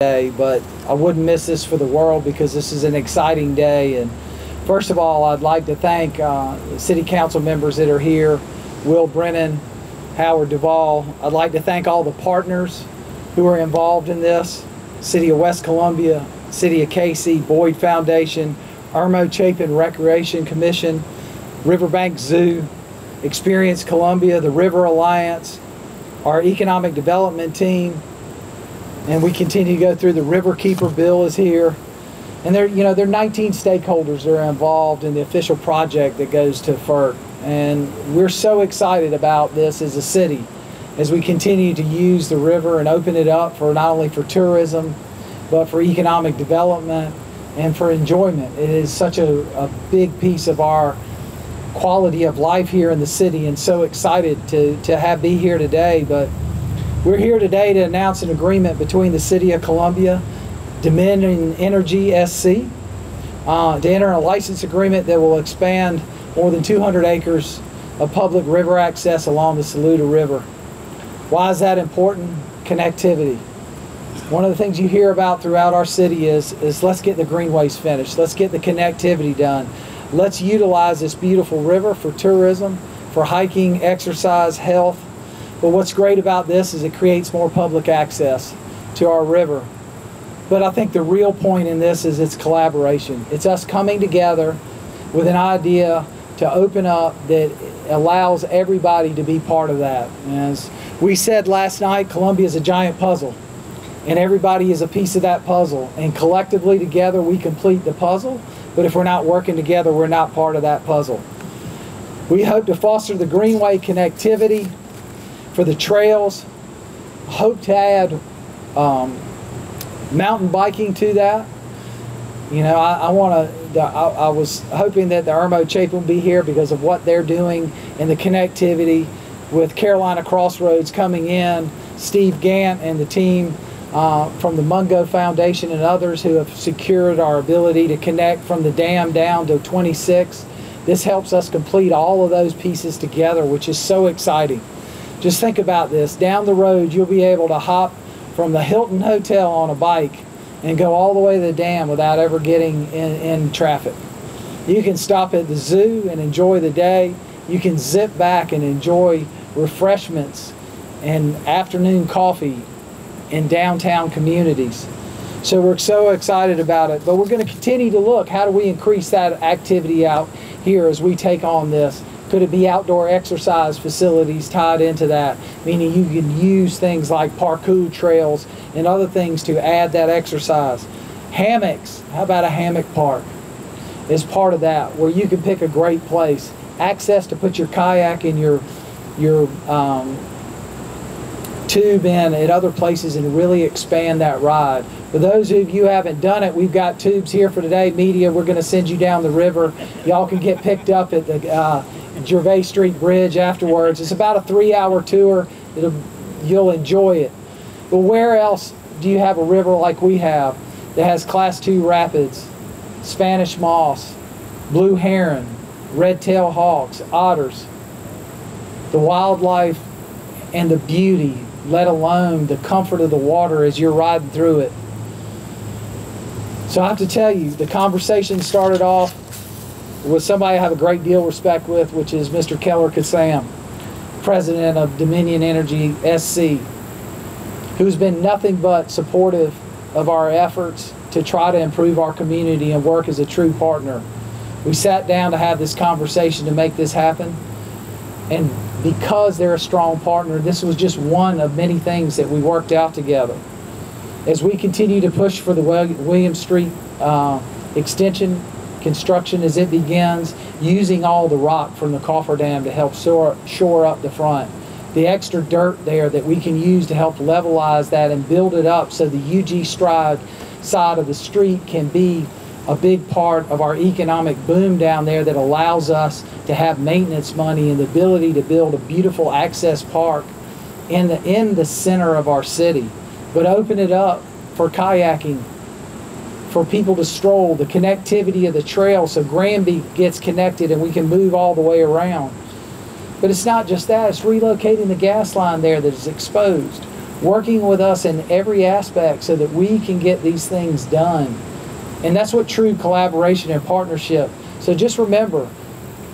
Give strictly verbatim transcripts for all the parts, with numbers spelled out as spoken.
Day, but I wouldn't miss this for the world because this is an exciting day. And first of all, I'd like to thank uh, the City Council members that are here, Will Brennan, Howard Duvall. I'd like to thank all the partners who are involved in this, City of West Columbia, City of Casey, Boyd Foundation, Irmo Chapin Recreation Commission, Riverbank Zoo, Experience Columbia, the River Alliance, our economic development team, and we continue to go through. The Riverkeeper bill is here. And there, you know, there are nineteen stakeholders that are involved in the official project that goes to FERC. And we're so excited about this as a city, as we continue to use the river and open it up for not only for tourism, but for economic development and for enjoyment. It is such a, a big piece of our quality of life here in the city, and so excited to, to have be here today. But we're here today to announce an agreement between the City of Columbia, Dominion Energy S C, uh, to enter a license agreement that will expand more than two hundred acres of public river access along the Saluda River. Why is that important? Connectivity. One of the things you hear about throughout our city is, is let's get the greenways finished. Let's get the connectivity done. Let's utilize this beautiful river for tourism, for hiking, exercise, health. But what's great about this is it creates more public access to our river. But I think the real point in this is it's collaboration. It's us coming together with an idea to open up that allows everybody to be part of that. As we said last night, Columbia is a giant puzzle, and everybody is a piece of that puzzle. And collectively together we complete the puzzle, but if we're not working together, we're not part of that puzzle. We hope to foster the greenway connectivity for the trails, hope to add um, mountain biking to that. You know, I, I want to, I, I was hoping that the Irmo Chapin would be here because of what they're doing and the connectivity with Carolina Crossroads coming in, Steve Gant and the team uh, from the Mungo Foundation and others who have secured our ability to connect from the dam down to twenty-six. This helps us complete all of those pieces together, which is so exciting. Just think about this. Down the road, you'll be able to hop from the Hilton Hotel on a bike and go all the way to the dam without ever getting in, in traffic. You can stop at the zoo and enjoy the day. You can zip back and enjoy refreshments and afternoon coffee in downtown communities. So we're so excited about it. But we're going to continue to look, how do we increase that activity out here as we take on this? Could it be outdoor exercise facilities tied into that? Meaning you can use things like parkour trails and other things to add that exercise. Hammocks, how about a hammock park? Is part of that, where you can pick a great place. Access to put your kayak and your, your um, tube in at other places and really expand that ride. For those of you who haven't done it, we've got tubes here for today. Media, we're going to send you down the river. Y'all can get picked up at the uh, Gervais Street Bridge afterwards. It's about a three hour tour. It'll, you'll enjoy it. But where else do you have a river like we have that has class two rapids, Spanish moss, blue heron, red-tailed hawks, otters, the wildlife and the beauty, let alone the comfort of the water as you're riding through it. So I have to tell you, the conversation started off with somebody I have a great deal of respect with, which is Mister Keller Kasam, president of Dominion Energy S C, who's been nothing but supportive of our efforts to try to improve our community and work as a true partner. We sat down to have this conversation to make this happen, and because they're a strong partner, this was just one of many things that we worked out together. As we continue to push for the William Street uh, extension construction as it begins, using all the rock from the cofferdam to help shore up the front. The extra dirt there that we can use to help levelize that and build it up so the U G stride side of the street can be a big part of our economic boom down there that allows us to have maintenance money and the ability to build a beautiful access park in the, in the center of our city. But open it up for kayaking, for people to stroll, the connectivity of the trail so Granby gets connected and we can move all the way around. But it's not just that, it's relocating the gas line there that is exposed. working with us in every aspect so that we can get these things done. And that's what true collaboration and partnership. So just remember,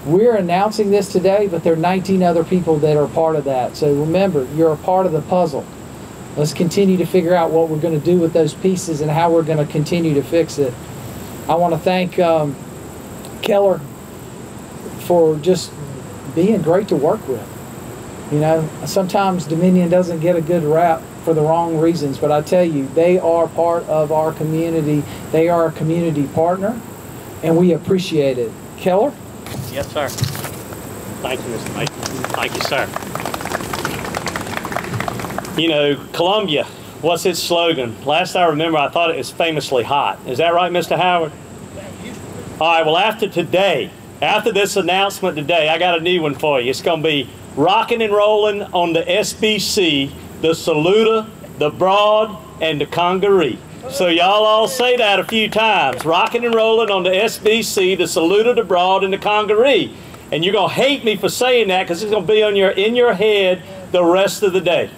we're announcing this today, but there are nineteen other people that are part of that. So remember, you're a part of the puzzle. Let's continue to figure out what we're going to do with those pieces and how we're going to continue to fix it. I want to thank um, Keller for just being great to work with. You know, sometimes Dominion doesn't get a good rap for the wrong reasons, but I tell you, they are part of our community. They are a community partner, and we appreciate it. Keller? Yes, sir. Thank you, Mister Mike. Thank you, sir. You know, Columbia, what's its slogan? Last I remember, I thought it was famously hot. Is that right, Mister Howard? All right, well, after today, after this announcement today, I got a new one for you. It's going to be rocking and rolling on the S B C, the Saluda, the Broad, and the Congaree. So y'all all say that a few times. Rocking and rolling on the S B C, the Saluda, the Broad, and the Congaree. And you're going to hate me for saying that because it's going to be on your, in your head the rest of the day.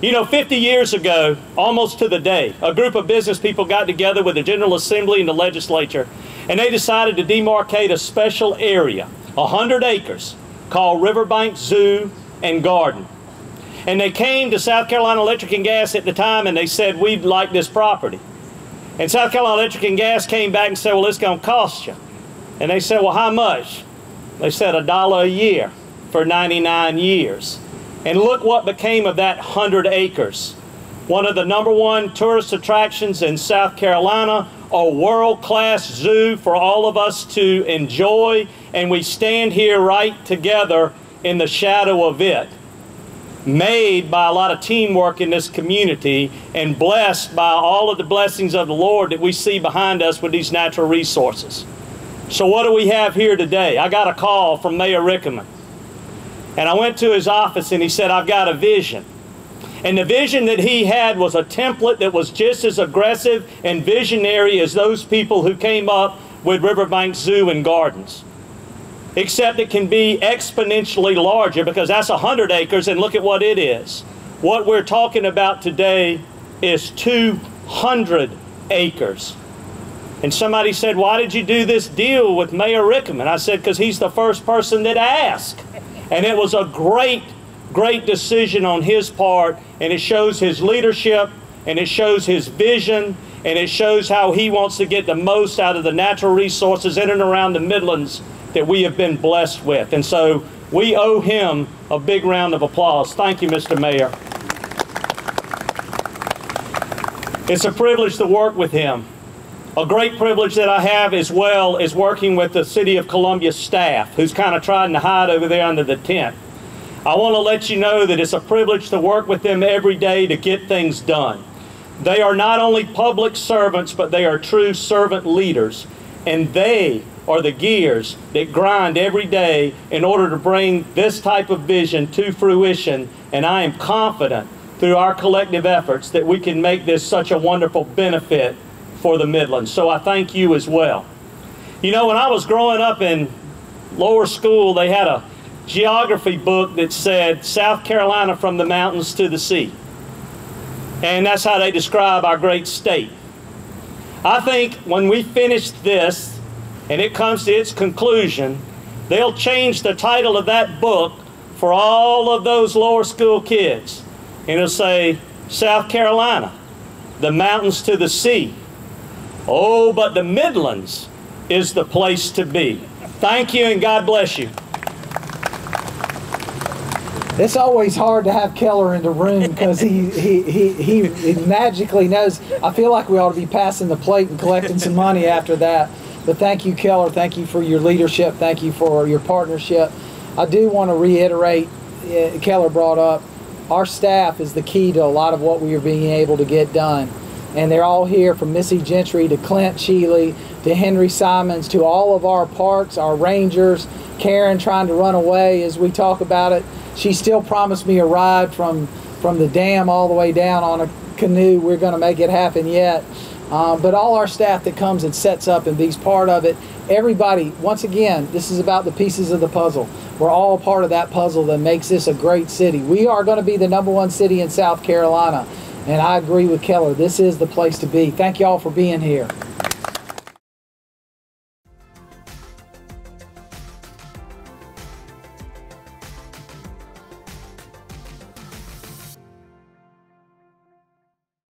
You know, fifty years ago, almost to the day, a group of business people got together with the General Assembly and the legislature, and they decided to demarcate a special area, one hundred acres, called Riverbank Zoo and Garden. And they came to South Carolina Electric and Gas at the time, and they said, we'd like this property. And South Carolina Electric and Gas came back and said, well, it's going to cost you. And they said, well, how much? They said, a dollar a year for ninety-nine years. And look what became of that one hundred acres. One of the number one tourist attractions in South Carolina, a world-class zoo for all of us to enjoy, and we stand here right together in the shadow of it. Made by a lot of teamwork in this community and blessed by all of the blessings of the Lord that we see behind us with these natural resources. So what do we have here today? I got a call from Mayor Rickenmann, and I went to his office and he said, I've got a vision. And the vision that he had was a template that was just as aggressive and visionary as those people who came up with Riverbank Zoo and Gardens. Except it can be exponentially larger because that's one hundred acres, and look at what it is. What we're talking about today is two hundred acres. And somebody said, why did you do this deal with Mayor Rickenmann? I said, because he's the first person that asked. And it was a great, great decision on his part, and it shows his leadership, and it shows his vision, and it shows how he wants to get the most out of the natural resources in and around the Midlands that we have been blessed with. And so we owe him a big round of applause. Thank you, Mister Mayor. It's a privilege to work with him. A great privilege that I have as well is working with the City of Columbia staff, who's kind of trying to hide over there under the tent. I want to let you know that it's a privilege to work with them every day to get things done. They are not only public servants, but they are true servant leaders, and they are the gears that grind every day in order to bring this type of vision to fruition. And I am confident through our collective efforts that we can make this such a wonderful benefit for the Midlands. So I thank you as well. You know, when I was growing up in lower school, they had a geography book that said South Carolina from the mountains to the sea. And that's how they describe our great state. I think when we finish this, and it comes to its conclusion, they'll change the title of that book for all of those lower school kids. And it'll say, South Carolina, the mountains to the sea. Oh, but the Midlands is the place to be. Thank you and God bless you. It's always hard to have Keller in the room because he, he, he, he, he magically knows. I feel like we ought to be passing the plate and collecting some money after that. But thank you, Keller. Thank you for your leadership. Thank you for your partnership. I do want to reiterate, uh, Keller brought up, our staff is the key to a lot of what we are being able to get done. And they're all here, from Missy Gentry to Clint Cheeley to Henry Simons to all of our parks, our rangers, Karen trying to run away as we talk about it. She still promised me a ride from, from the dam all the way down on a canoe. We're going to make it happen yet. Uh, but all our staff that comes and sets up and be's part of it, everybody, once again, this is about the pieces of the puzzle. We're all part of that puzzle that makes this a great city. We are going to be the number one city in South Carolina. And I agree with Keller. This is the place to be. Thank you all for being here.